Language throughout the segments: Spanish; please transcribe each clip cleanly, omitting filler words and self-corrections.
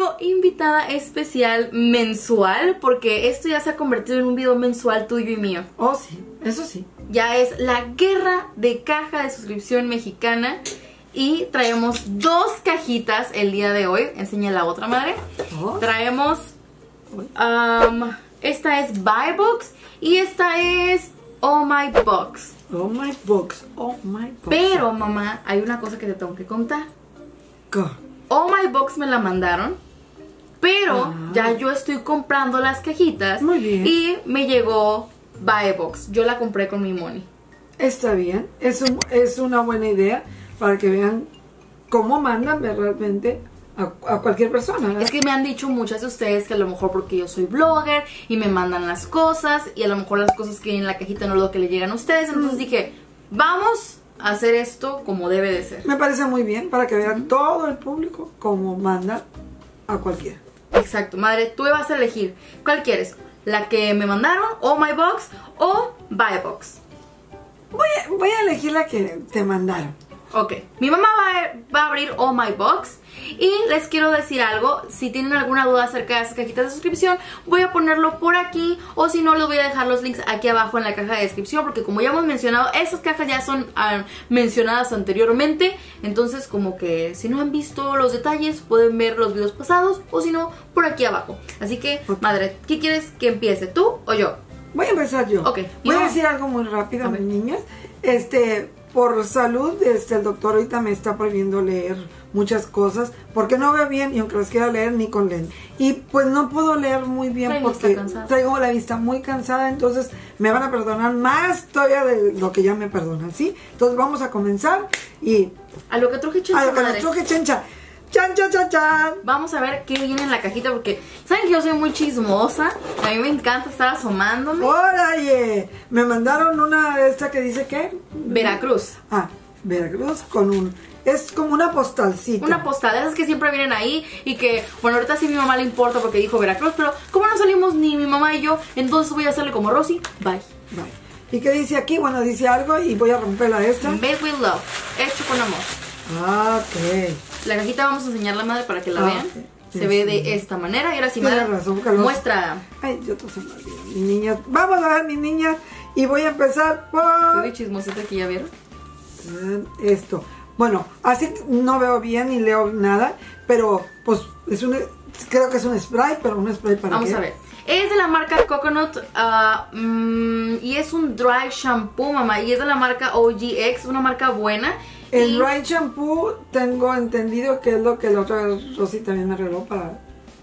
traigo invitada especial mensual, porque esto ya se ha convertido en un video mensual tuyo y mío. Oh, sí, eso sí. Ya es la guerra de caja de suscripción mexicana. Y traemos dos cajitas el día de hoy. Enseña la otra, madre. Oh. Traemos... esta es Buy Box y esta es Oh My Box. Oh My Box, Oh My Box. Pero, mamá, hay una cosa que te tengo que contar. ¿Qué? Oh My Box me la mandaron, pero ya yo estoy comprando las cajitas. Muy bien. Y me llegó Baebox. Yo la compré con mi money. Está bien, es una buena idea para que vean cómo mandan realmente a cualquier persona, ¿verdad? Es que me han dicho muchas de ustedes que a lo mejor porque yo soy blogger y me mandan las cosas, y a lo mejor las cosas que en la cajita no es lo que le llegan a ustedes. Entonces dije, vamos a hacer esto como debe de ser. Me parece muy bien para que vean todo el público como manda a cualquiera. Exacto, madre, tú vas a elegir cuál quieres, la que me mandaron, Oh My Box o Buy Box. Voy a elegir la que te mandaron. Ok, mi mamá va a abrir Oh My Box. Y les quiero decir algo, si tienen alguna duda acerca de esas cajitas de suscripción, voy a ponerlo por aquí, o si no, les voy a dejar los links aquí abajo en la caja de descripción, porque como ya hemos mencionado, estas cajas ya son mencionadas anteriormente. Entonces, como que si no han visto los detalles, pueden ver los videos pasados, o si no, por aquí abajo. Así que, madre, ¿qué quieres que empiece? ¿Tú o yo? Voy a empezar yo. Ok. Voy a decir algo muy rápido, mis niñas. Por salud, el doctor ahorita me está prohibiendo leer muchas cosas porque no veo bien, y aunque los quiero leer, ni con lente. Y pues no puedo leer muy bien porque traigo la vista muy cansada. Entonces me van a perdonar más todavía de lo que ya me perdonan, ¿sí? Entonces vamos a comenzar y... a lo que truje chencha, madre. A lo que truje chencha. Chan, chan, chan, chan. Vamos a ver qué viene en la cajita, porque saben que yo soy muy chismosa. A mí me encanta estar asomándome. ¡Órale! Me mandaron una de esta que dice que... Veracruz. Ah, Veracruz con un... es como una postalcita. Una postal, esas que siempre vienen ahí y que... bueno, ahorita sí a mi mamá le importa porque dijo Veracruz, pero como no salimos ni mi mamá y yo, entonces voy a hacerle como Rosy. Bye. Bye. ¿Y qué dice aquí? Bueno, dice algo y voy a romperla esta. Made with love. Hecho con amor. Ah, ok. La cajita vamos a enseñar la madre para que la vean. Okay. Se ve de esta manera. Y ahora sí, madre, muestra. Ay, yo todo se me olvidó, mis niñas. Vamos a ver, mis niñas. Y voy a empezar por... qué chismosita que ya vieron. Esto. Bueno, así no veo bien ni leo nada. Pero, pues, es un... creo que es un spray, pero un spray para... vamos a ver. Es de la marca Coconut y es un dry shampoo, mamá. Y es de la marca OGX, una marca buena. El dry shampoo tengo entendido que es lo que la otra vez Rosy también me regaló para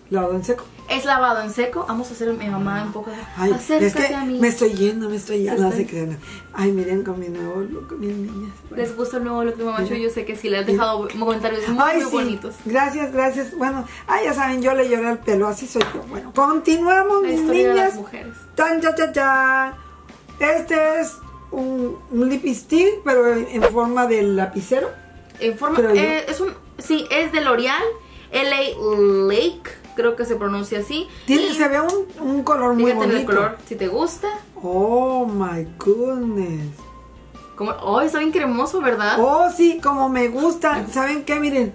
lavado en seco. Es lavado en seco. Vamos a hacer mi mamá un poco de... ay, acércate, es que a mí. Me estoy yendo. No se crean. Ay, miren con mi nuevo look, mis niñas. Les gusta el nuevo look de mamá. Yo sé que sí, le han dejado comentarios muy, muy bonitos. Gracias, gracias. Bueno, ya saben, yo le lloré el pelo, así soy yo. Bueno, continuamos, mis niñas. De las mujeres. Tan, ya, ya, ya. Este es un lipstick, pero en forma de lapicero. En forma... es un... sí, es de L'Oreal. L.A. Lake, creo que se pronuncia así. Tiene, se ve un color muy bonito. Fíjate en el color, si te gusta. Oh my goodness. Como, oh, está bien cremoso, ¿verdad? Oh, sí, como me gusta. ¿Saben qué? Miren.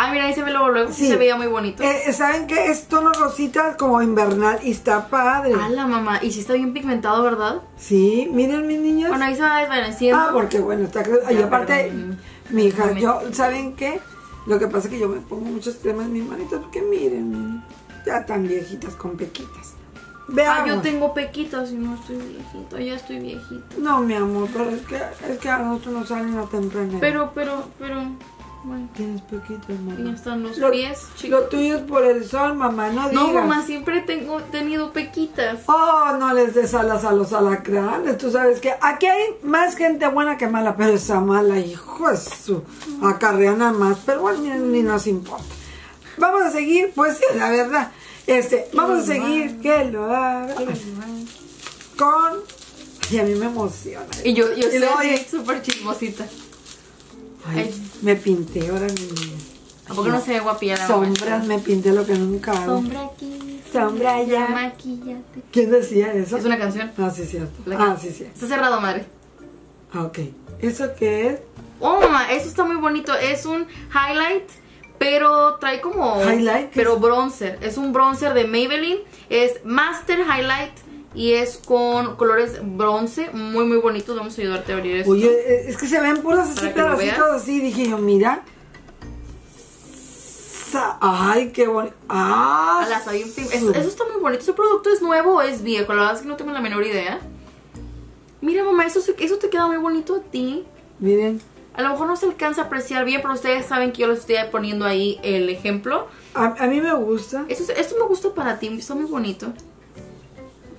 Ah, mira, ahí se ve luego, sí, se veía muy bonito. ¿Saben qué? Es tono rosita como invernal y está padre. A la mamá, y sí está bien pigmentado, ¿verdad? Sí, miren, mis niñas. Bueno, ahí se va desvaneciendo. Ah, porque bueno, está... ya, y aparte, mi hija, yo, ¿saben qué? Lo que pasa es que yo me pongo muchos cremas en mis manitas porque miren, ya tan viejitas con pequitas. Veamos. Ah, yo tengo pequitas y no estoy viejito, ya estoy viejito. No, mi amor, pero es que a nosotros nos salen a temprana. Pero... bueno, tienes poquitos, mamá. Ya están los pies, chicos. Lo tuyo es por el sol, mamá, no digas. No, mamá, siempre he tenido pequitas. Oh, no les des alas a los alacranes. Tú sabes que aquí hay más gente buena que mala, pero esa mala, hijo, es su acarreana más. Pero bueno, ni nos importa. Vamos a seguir, pues, la verdad. Vamos a seguir que lo haga con... y a mí me emociona. Y yo soy súper chismosita. Ay, me pinté ahora, mi... ¿a poco no se ve guapilla la sombras? Me pinté lo que nunca hago. Sombra aquí, sombra allá, maquillate. ¿Quién decía eso? Es una canción. Ah, sí, cierto. Ah, sí, cierto. Está cerrado, madre. Ok. ¿Eso qué es? Oh, mamá, eso está muy bonito. Es un highlight pero trae como highlight, pero bronzer. Es un bronzer de Maybelline, es Master Highlight y es con colores bronce, muy muy bonitos. Vamos a ayudarte a abrir esto. Oye, es que se ven puras así, pedacitos así, dije yo, mira. Ay, qué bonito. Ah, eso está muy bonito. ¿Ese producto es nuevo o es viejo? La verdad es que no tengo la menor idea. Mira, mamá, eso te queda muy bonito a ti. Miren. A lo mejor no se alcanza a apreciar bien, pero ustedes saben que yo les estoy poniendo ahí el ejemplo. A mí me gusta. Esto me gusta para ti, está muy bonito.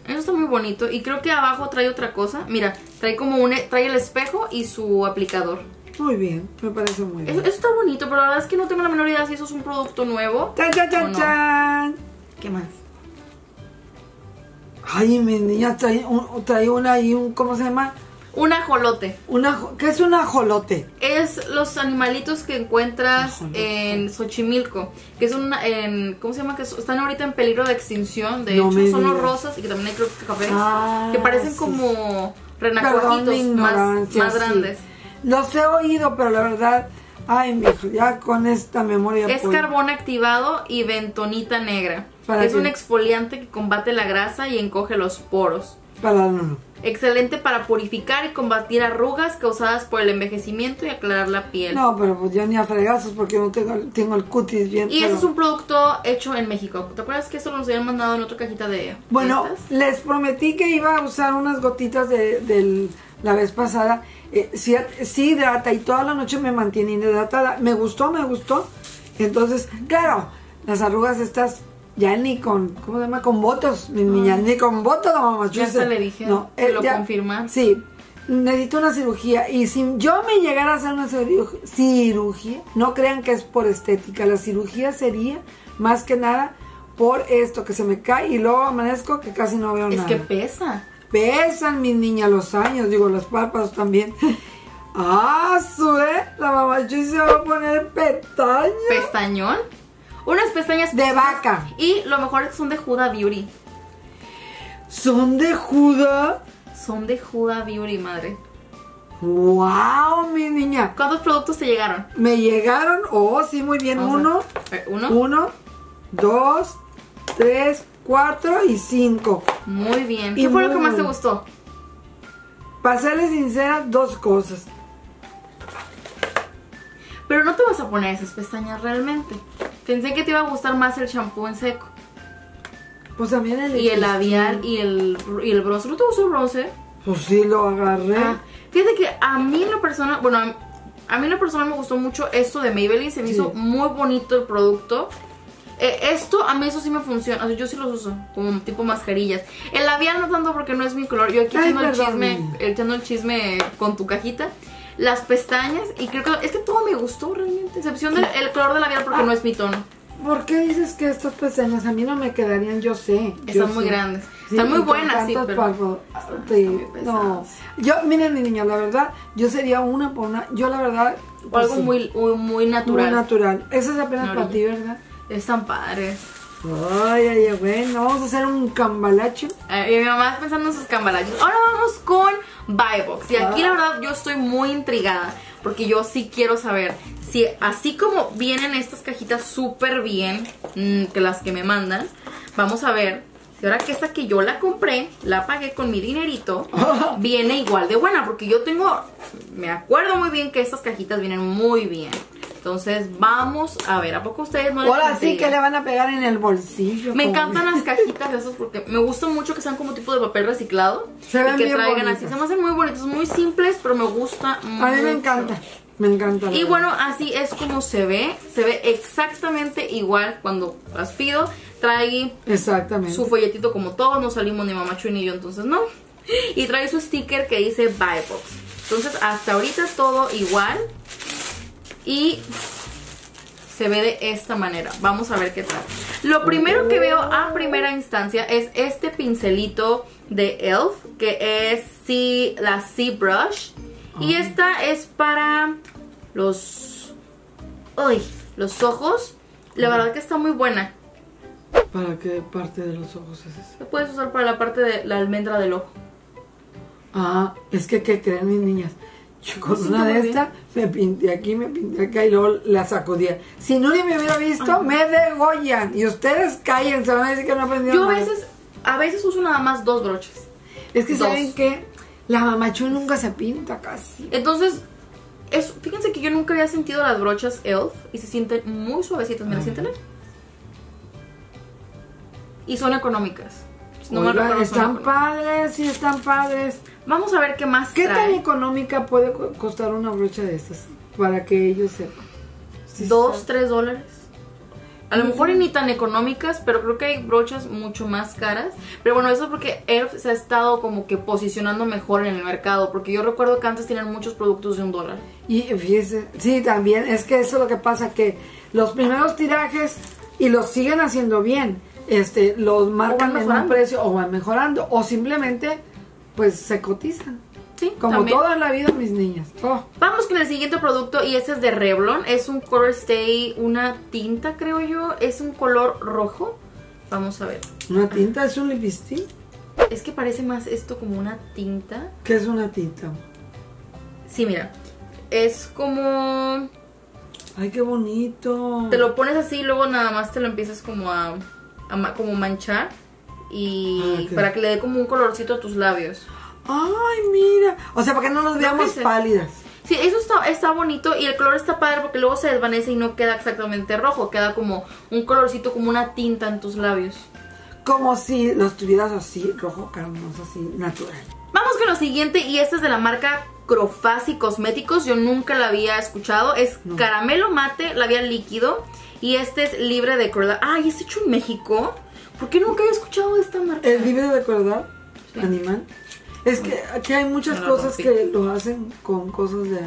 Eso está muy bonito. Y creo que abajo trae otra cosa. Mira, trae como trae el espejo y su aplicador. Muy bien, me parece muy bien. Eso está bonito, pero la verdad es que no tengo la menor idea si eso es un producto nuevo. ¡Chan, chan, chan, chan! ¿Qué más? Ay, mi niña, trae una y un, ¿cómo se llama? Un ajolote. ¿Qué es un ajolote? Es los animalitos que encuentras en Xochimilco, que es ¿cómo se llama? Que están ahorita en peligro de extinción. De hecho, son los rosas y que también hay, creo que cafés, que parecen como renacuajitos más grandes. Los he oído, pero la verdad, ay, mijo, ya con esta memoria. Es carbón activado y bentonita negra. Es un exfoliante que combate la grasa y encoge los poros. Excelente para purificar y combatir arrugas causadas por el envejecimiento y aclarar la piel. No, pero pues yo ni a fregazos porque no tengo el cutis bien. Y ese es un producto hecho en México. ¿Te acuerdas que eso nos habían mandado en otra cajita de estas? Les prometí que iba a usar unas gotitas de la vez pasada. Sí hidrata y toda la noche me mantiene hidratada. Me gustó. Entonces, claro, las arrugas estas... Ya ni con, ¿cómo se llama? Con votos, mi niña, ni con votos, mamá. Ya se le dije, no, lo confirma. Sí, necesito una cirugía. Y si yo me llegara a hacer una cirugía, no crean que es por estética. La cirugía sería, más que nada, por esto, que se me cae y luego amanezco que casi no veo nada. Es que pesa. Pesan, mi niña, los años, digo, los párpados también. ¡Ah, sube! La mamá Chuy se va a poner pestañas. ¿Pestañón? Unas pestañas de vaca. Y lo mejor es que son de Huda Beauty. ¿Son de Huda? Son de Huda Beauty, madre. ¡Wow, mi niña! ¿Cuántos productos te llegaron? Me llegaron, sí, muy bien. Uno, dos, tres, cuatro y cinco. Muy bien. ¿Qué fue lo que más te gustó? Para serles sincera, dos cosas. Pero no te vas a poner esas pestañas realmente. Pensé que te iba a gustar más el champú en seco. Pues también el... Y el labial y el bronzer. ¿No te gustó el bronzer? Pues sí, lo agarré. Fíjate que a mí en lo personal... Bueno, a mí en lo personal me gustó mucho esto de Maybelline. Se me hizo muy bonito el producto. Esto, a mí eso sí me funciona. O sea, yo sí los uso como tipo mascarillas. El labial no tanto porque no es mi color. Yo aquí echando el chisme con tu cajita. Las pestañas, y creo que es que todo me gustó realmente, excepción del color de labial porque no es mi tono. ¿Por qué dices que estas pestañas a mí no me quedarían? Yo sé. Están muy grandes. Están muy buenas, sí, pero... No. Yo, miren, mi niña, la verdad, yo sería una por una. Yo, la verdad... Algo muy, muy natural. Muy natural. Esas apenas para ti, ¿verdad? Están padres. Ay, ay, bueno, vamos a hacer un cambalacho. Mi mamá está pensando en sus cambalachos. Ahora vamos con Baebox. Y aquí la verdad yo estoy muy intrigada, porque yo sí quiero saber si así como vienen estas cajitas súper bien, que las que me mandan, vamos a ver si ahora que esta que yo la compré, la pagué con mi dinerito, viene igual de buena. Porque yo tengo, me acuerdo muy bien que estas cajitas vienen muy bien. Entonces vamos a ver, ¿a poco ustedes no les ahora sí que le van a pegar en el bolsillo? Me encantan las cajitas esas porque me gusta mucho que sean como tipo de papel reciclado. Se ven y que bien traigan bonitas. Así, se me hacen muy bonitos, muy simples, pero me gusta mucho. A mí me encanta, Y verdad. Bueno, así es como se ve. Se ve exactamente igual cuando las pido. Trae su folletito como todos, no salimos ni mamá Chuy ni yo, entonces no. Y trae su sticker que dice Buy Box. Entonces hasta ahorita todo igual. Y se ve de esta manera. Vamos a ver qué tal. Lo primero que veo a primera instancia es este pincelito de Elf, que es la Sea Brush. Y esta es para los ojos. La verdad que está muy buena. ¿Para qué parte de los ojos es esa? Lo puedes usar para la parte de la almendra del ojo. Es que, ¿qué creen, mis niñas? Yo con una de estas me pinté aquí, me pinté acá y luego la sacudía. Si Nuri me hubiera visto, ajá, me degollan. Y ustedes callen, se van a decir que no aprendieron. Yo a veces uso nada más dos broches. Es que saben que la mamachú nunca se pinta casi. Entonces, fíjense que yo nunca había sentido las brochas Elf y se sienten muy suavecitas. Mira, sienten ahí. Y son económicas. No, oiga, están padres, sí están padres. Vamos a ver qué más ¿Qué trae? Tan económica puede costar una brocha de estas? Para que ellos sepan. Sí, $2, $3. A lo mejor ni tan económicas, pero creo que hay brochas mucho más caras. Pero bueno, eso es porque Elf se ha estado como que posicionando mejor en el mercado. Porque yo recuerdo que antes tenían muchos productos de $1. Y fíjense, sí, también, es que eso es lo que pasa, que los primeros tirajes, y los siguen haciendo bien, los marcan en un precio o van mejorando, o simplemente pues se cotizan. Sí, como también. Toda la vida, mis niñas. Oh. Vamos con el siguiente producto y este es de Revlon. Es un Color Stay, una tinta, creo yo. Es un color rojo. Vamos a ver. ¿Una tinta? ¿Es un lipstick? Es que parece más esto como una tinta. ¿Qué es una tinta? Sí, mira. Es como... ¡Ay, qué bonito! Te lo pones así y luego nada más te lo empiezas como a manchar. Y para que le dé como un colorcito a tus labios. Ay, mira. O sea, para que no nos veamos pálidas. Sí, eso está bonito y el color está padre porque luego se desvanece y no queda exactamente rojo. Queda como un colorcito, como una tinta en tus labios. Como si los tuvieras así, rojo carnoso, así, natural. Vamos con lo siguiente y este es de la marca Crofasi Cosméticos. Yo nunca la había escuchado. Es caramelo mate, labial líquido. Y este es libre de crueldad. Ay, ¿es hecho en México? ¿Por qué nunca había escuchado de esta marca? ¿Es libre de crueldad animal? Es que aquí hay muchas cosas que lo hacen con cosas de...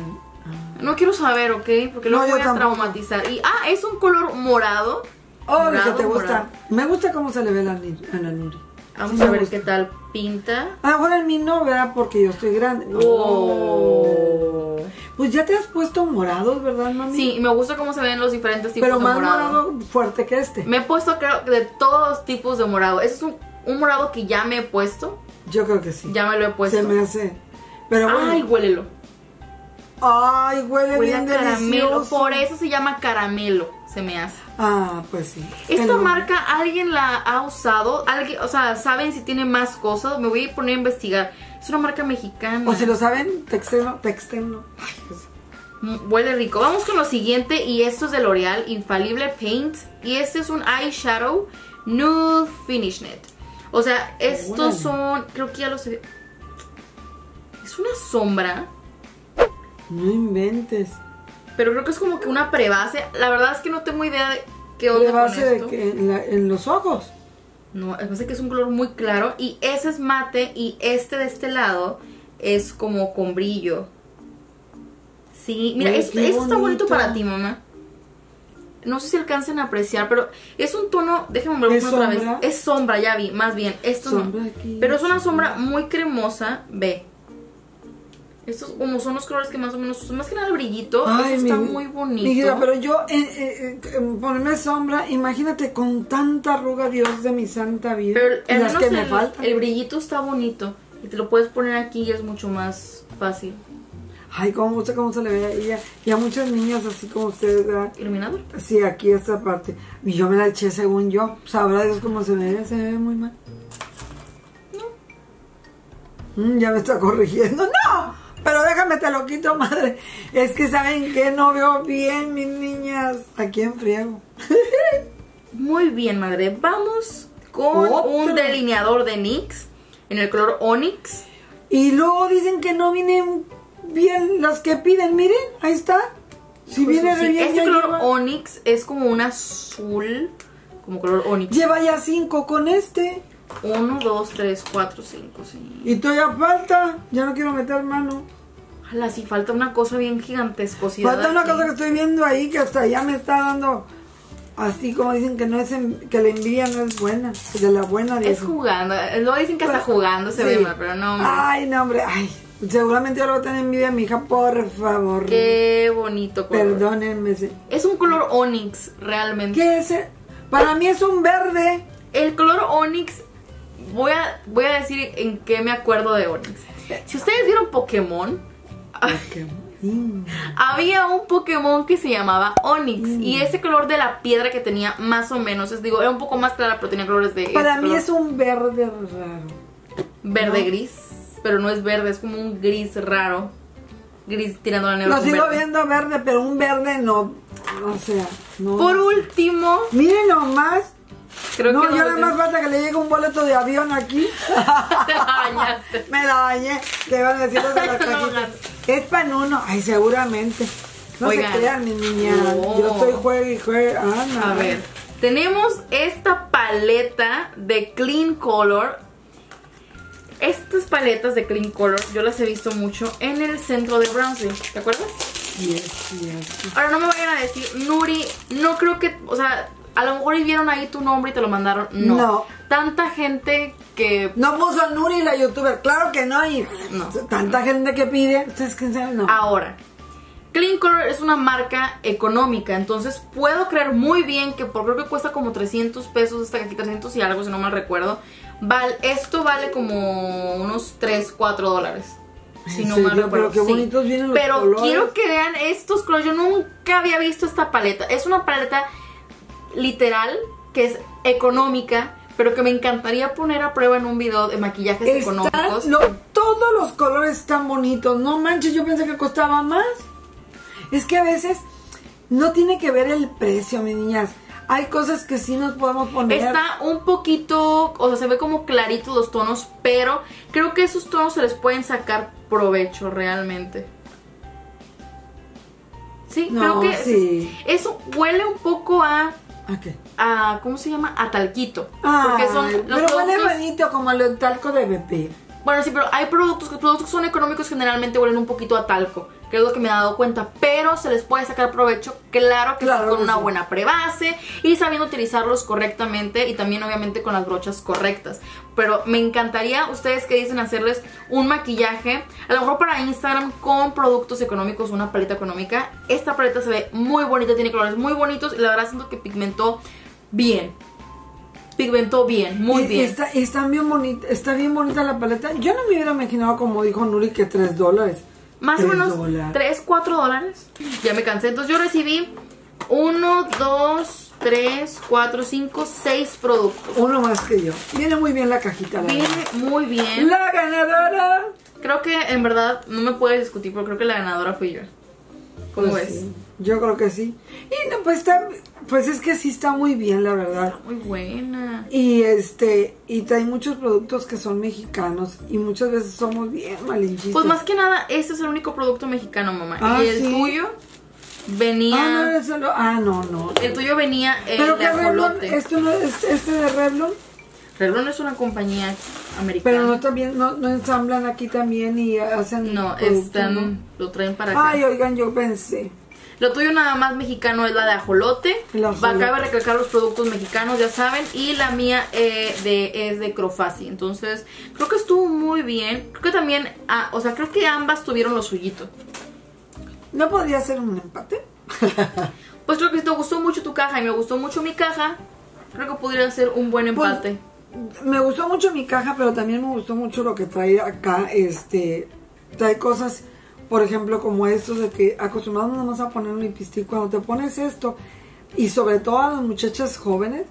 No quiero saber, ¿ok? Porque luego voy a traumatizar. Y, es un color morado. Oh, lo que te gusta. Me gusta cómo se le ve a la Nuri. Vamos a ver qué tal pinta. Ah, bueno, en mí no, ¿verdad? Porque yo estoy grande. Oh. Pues ya te has puesto morados, ¿verdad, mami? Sí, me gusta cómo se ven los diferentes tipos de morado. Pero más morado fuerte que este. Me he puesto, creo, de todos los tipos de morado. Ese es un morado que ya me he puesto. Yo creo que sí. Ya me lo he puesto. Se me hace. Pero bueno. Ay, huélelo. Ay, huele bien delicioso. Caramelo. Por eso se llama caramelo, se me hace. Ah, pues sí. Esta marca, ¿alguien la ha usado? ¿Alguien, o sea, saben si tiene más cosas? Me voy a poner a investigar. Es una marca mexicana. O si lo saben, textenlo. Huele rico. Vamos con lo siguiente y esto es de L'Oreal, Infalible Paint. Y este es un eyeshadow nude finish net. O sea, estos son... Creo que ya los... Es una sombra. No inventes. Pero creo que es como que una prebase. La verdad es que no tengo idea de qué onda con esto. ¿Prebase de qué? ¿En los ojos? No, me parece que es un color muy claro. Y ese es mate y de este lado es como con brillo. Sí, mira, esto está bonito para ti, mamá. No sé si alcancen a apreciar, pero es un tono... Déjenme verlo otra vez. Es sombra, ya vi, más bien. Esto no. Pero es una sombra muy cremosa. Ve. Estos como son los colores que más o menos usan. Más que nada el brillito. Ay, está muy bonito. Mira, pero yo ponerme sombra, imagínate con tanta arruga, Dios de mi santa vida. Pero al menos me faltan. El brillito está bonito. Y te lo puedes poner aquí y es mucho más fácil. Ay, cómo me gusta cómo se le ve a ella. Y a muchas niñas así como ustedes, ¿verdad? ¿Iluminador? Sí, aquí esta parte. Y yo me la eché según yo. Sabrá Dios cómo se me ve muy mal. No. Ya me está corrigiendo. ¡No! Pero déjame te lo quito, madre. Es que ¿saben qué? No veo bien, mis niñas. Aquí en friego. Muy bien, madre. Vamos con un delineador de NYX. En el color Onyx. Y luego dicen que no vienen... Bien, las que piden, miren, ahí está. Si viene re bien. Este color Onyx es como un azul, como color Onyx. Lleva ya 5 con este. 1, 2, 3, 4, 5, sí. Y todavía falta, ya no quiero meter mano. Ojalá, sí, falta una cosa bien gigantescosida. Falta una cosa que estoy viendo ahí, que hasta ya me está dando... Así como dicen que no es que la envidia no es buena, de la buena... De es eso. Jugando, luego dicen que hasta jugando se ve mal, pero no... Hombre. Ay, no, hombre, ay... Seguramente ahora va a tener envidia a mi hija, por favor. Qué bonito color. Perdónenme. Es un color Onyx, realmente. ¿Qué es? Para mí es un verde. El color Onyx, voy a decir en qué me acuerdo de Onyx. Si ustedes vieron Pokémon, Había un Pokémon que se llamaba Onix y ese color de la piedra que tenía más o menos, es, digo, era un poco más clara, pero tenía colores de... Para mí color es un verde raro. Verde gris, pero no es verde, es como un gris raro. Gris tirando la negro. Lo sigo viendo verde, pero un verde no, o sea, no. Por último, miren nomás. Creo no, que no, yo nada más falta que le llegue un boleto de avión aquí. Te la bañaste. Me la bañé. Te van a decir los de las cajitas. Es pan uno. Ay, seguramente. No se crean, mi niña. No. Yo estoy juegue y juegue. Ah, no. A ver. Tenemos esta paleta de Clean Color. Estas paletas de Clean Color yo las he visto mucho en el centro de Brownsville. ¿Te acuerdas? Yes. Ahora no me vayan a decir, Nuri, no creo que... O sea... A lo mejor vieron ahí tu nombre y te lo mandaron. No. Tanta gente que... No puso Nuri la youtuber. Claro que no. Y no. Tanta gente que pide. Ustedes quién saben, no. Ahora, Clean Color es una marca económica. Entonces puedo creer muy bien que por creo que cuesta como 300 pesos esta aquí, 300 y algo si no mal recuerdo. Esto vale como unos 3, 4 dólares. Si no mal recuerdo. Pero qué bonitos vienen los colores. Pero quiero que vean estos colores. Yo nunca había visto esta paleta. Es una paleta... literal, que es económica, pero que me encantaría poner a prueba en un video de maquillajes económicos. Todos los colores están bonitos, no manches, yo pensé que costaba más. Es que a veces no tiene que ver el precio, mis niñas. Hay cosas que sí nos podemos poner. Está un poquito, o sea, se ve como clarito los tonos, pero creo que esos tonos se les pueden sacar provecho realmente. Sí, no, creo que sí. Eso huele un poco a... ¿A qué? A, ¿cómo se llama? A talquito. Ah, porque son los pero productos... huele bonito como el talco de bebé. Bueno, sí, pero hay productos que son económicos, generalmente huelen un poquito a talco, que es lo que me he dado cuenta, pero se les puede sacar provecho, claro que claro, sí, con una buena prebase y sabiendo utilizarlos correctamente y también obviamente con las brochas correctas. Pero me encantaría, ustedes que dicen, hacerles un maquillaje, a lo mejor para Instagram, con productos económicos, una paleta económica. Esta paleta se ve muy bonita, tiene colores muy bonitos y la verdad siento que pigmentó bien. Pigmentó bien, muy bien. Está bien bonita la paleta. Yo no me hubiera imaginado, como dijo Nuri, que 3 dólares. Más o menos 3, 4 dólares. Ya me cansé. Entonces yo recibí 1, 2, 3, 4, 5, 6 productos. Uno más que yo. Viene muy bien la cajita. Viene muy bien. ¡La ganadora! Creo que en verdad no me puedes discutir, porque creo que la ganadora fui yo. ¿Cómo ves? Sí, yo creo que sí. Y no, pues está... Pues es que sí está muy bien, la verdad. Está muy buena. Y y trae muchos productos que son mexicanos y muchas veces somos bien malinchistas. Pues más que nada, este es el único producto mexicano, mamá. Ah, y el tuyo venía... Ah, no, eso lo... ah, no, no. El tuyo venía el pero de Revlon, esto no es, este de Revlon. Revlon es una compañía americana. Pero no también, no ensamblan aquí también y hacen... No, están, lo traen para acá. Ay, oigan, yo pensé... Lo tuyo nada más mexicano es la de ajolote. Acaba de recalcar los productos mexicanos, ya saben. Y la mía es de Crofasi. Entonces, creo que estuvo muy bien. Creo que también, o sea, creo que ambas tuvieron lo suyito. ¿No podría ser un empate? Pues creo que si te gustó mucho tu caja y me gustó mucho mi caja, creo que podría ser un buen empate. Pues, me gustó mucho mi caja, pero también me gustó mucho lo que trae acá. Trae cosas... Por ejemplo, como estos de que acostumbramos nomás a poner un lipstick. Cuando te pones esto, y sobre todo a las muchachas jóvenes,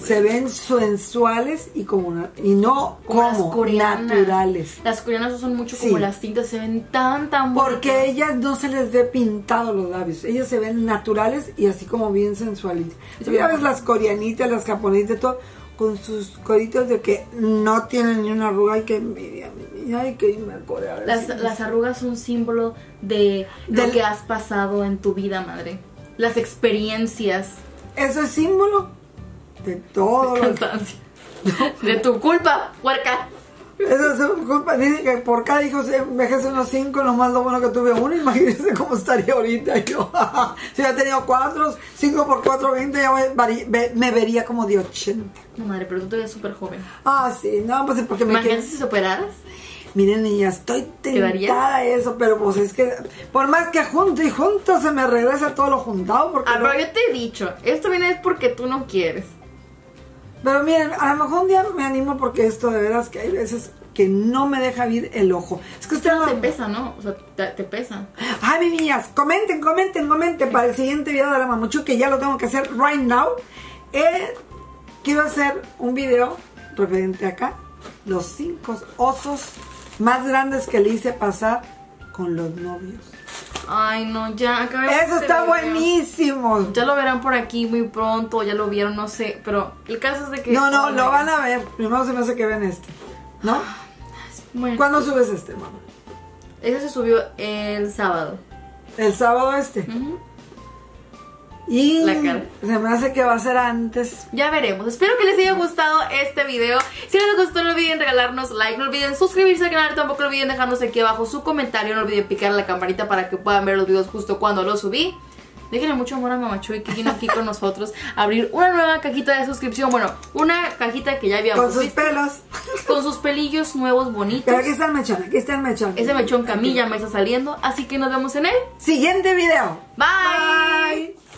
se ven sensuales y como no como naturales. Las coreanas usan mucho como las tintas, se ven tan bonitas. Porque ellas no se les ve pintado los labios, ellas se ven naturales y así como bien sensualitas. Ya ves las coreanitas, las japonitas, todo, con sus coritos de que no tienen ni una arruga y que envidia. Ay, que irme a Corea. Las arrugas son símbolo de lo que has pasado en tu vida, madre. Las experiencias. Eso es símbolo de todo. De tu culpa, puerca. Eso es su culpa. Dice que por cada hijo se envejece unos 5, nomás lo bueno que tuve uno. Imagínense cómo estaría ahorita yo. Si hubiera tenido 4, 5 por 4, 20, ya me vería como de 80. No, madre, pero tú te ves súper joven. Ah, sí, no, pues porque me quedé. Imagínense si superaras. Miren, niña, estoy tentada a eso, pero pues es que por más que junto y junto se me regresa todo lo juntado. Porque pero yo te he dicho, esto viene es porque tú no quieres. Pero miren, a lo mejor un día me animo, porque esto de veras que hay veces que no me deja abrir el ojo. Es que usted no te pesa, ¿no? O sea, te pesa. Ay, mis niñas, comenten para el siguiente video de la Mamuchu, que ya lo tengo que hacer right now. Quiero hacer un video referente acá, los 5 osos más grandes que le hice pasar con los novios. Ay, no, ya acabé. Eso está buenísimo. Ya lo verán por aquí muy pronto, ya lo vieron, no sé. Pero el caso es de que... No, no, lo van a ver. Primero se me hace que ven este, ¿no? Bueno, ¿cuándo subes este, mamá? Ese se subió el sábado. ¿El sábado este? Y la cara. Se me hace que va a ser antes. Ya veremos. Espero que les haya gustado este video. Si les gustó, no olviden regalarnos like. No olviden suscribirse al canal. Tampoco olviden dejarnos aquí abajo su comentario. No olviden picar la campanita para que puedan ver los videos justo cuando los subí. Déjenle mucho amor a Mamachu y que vino aquí con nosotros a abrir una nueva cajita de suscripción. Bueno, una cajita que ya habíamos visto. Con sus pelos. Con sus pelillos nuevos, bonitos. Pero aquí está el mechón, aquí está el mechón. Ese mechón camilla me está saliendo. Así que nos vemos en el siguiente video. Bye.